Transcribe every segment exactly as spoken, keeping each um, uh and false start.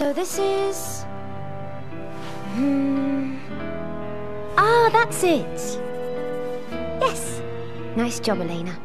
So this is... Hmm... Ah, that's it! Yes! Nice job, Elena.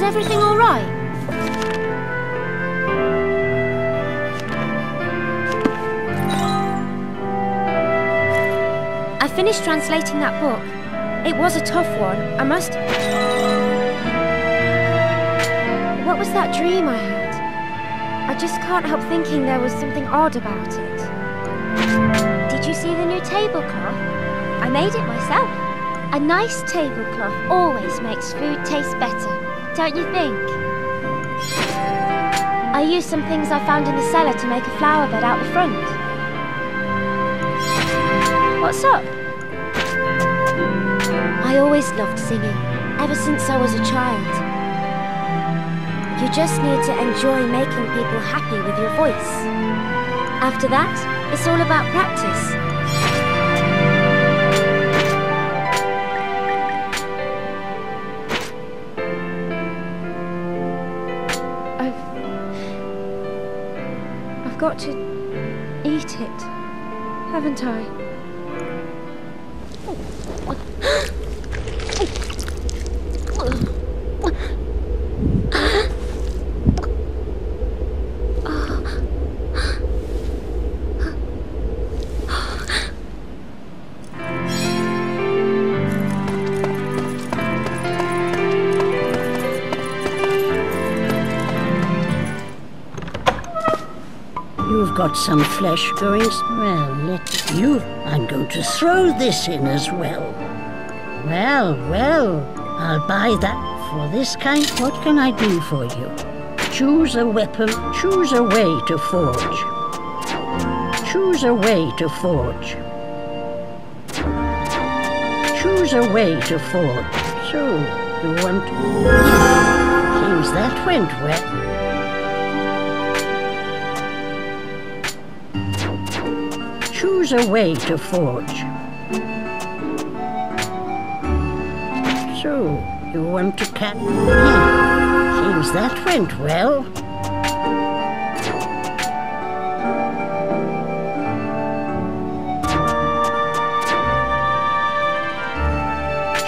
Everything all right? I finished translating that book. It was a tough one. I must... What was that dream I had? I just can't help thinking there was something odd about it. Did you see the new tablecloth? I made it myself. A nice tablecloth always makes food taste better. Don't you think? I used some things I found in the cellar to make a flower bed out the front. What's up? I always loved singing, ever since I was a child. You just need to enjoy making people happy with your voice. After that, it's all about practice. I've got to eat it, haven't I? Got some flesh, Goris. Well, let you. I'm going to throw this in as well. Well, well, I'll buy that for this kind. What can I do for you? Choose a weapon. Choose a way to forge. Choose a way to forge. Choose a way to forge. So, you want... Seems that went well. Choose a way to forge. So, you want to cut? Yeah. Seems that went well.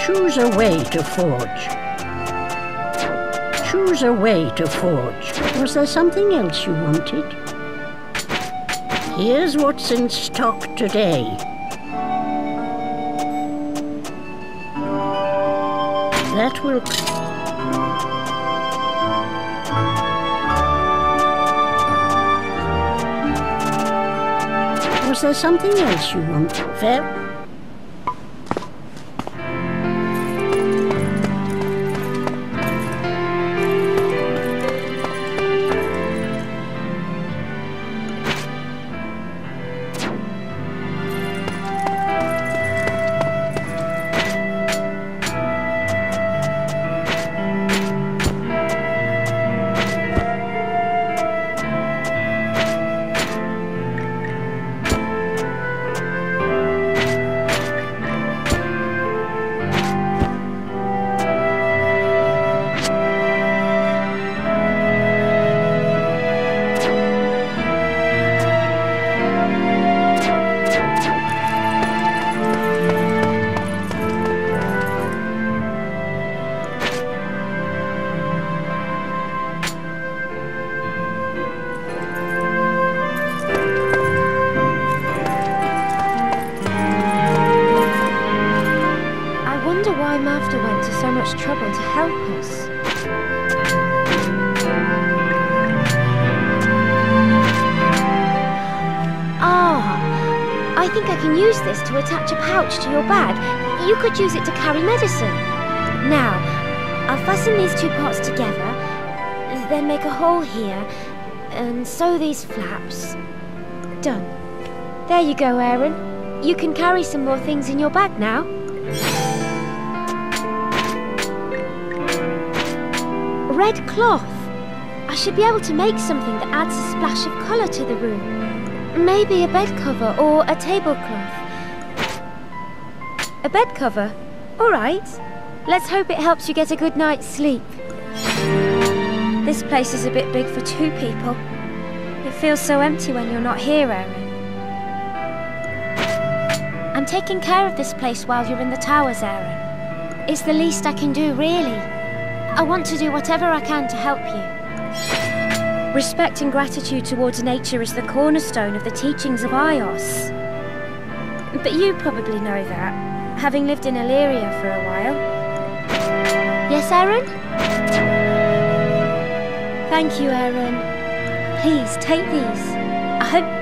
Choose a way to forge. Choose a way to forge. Was there something else you wanted? Here's what's in stock today. That will... was there something else you want, Fair? Use it to carry medicine. Now, I'll fasten these two parts together, then make a hole here, and sew these flaps. Done. There you go, Aeron. You can carry some more things in your bag now. Red cloth. I should be able to make something that adds a splash of colour to the room. Maybe a bed cover or a tablecloth. A bed cover? Alright. Let's hope it helps you get a good night's sleep. This place is a bit big for two people. It feels so empty when you're not here, Aeron. I'm taking care of this place while you're in the towers, Aeron. It's the least I can do, really. I want to do whatever I can to help you. Respect and gratitude towards nature is the cornerstone of the teachings of Ios. But you probably know that, having lived in Illyria for a while. Yes, Aeron? Thank you, Aeron. Please, take these. I hope...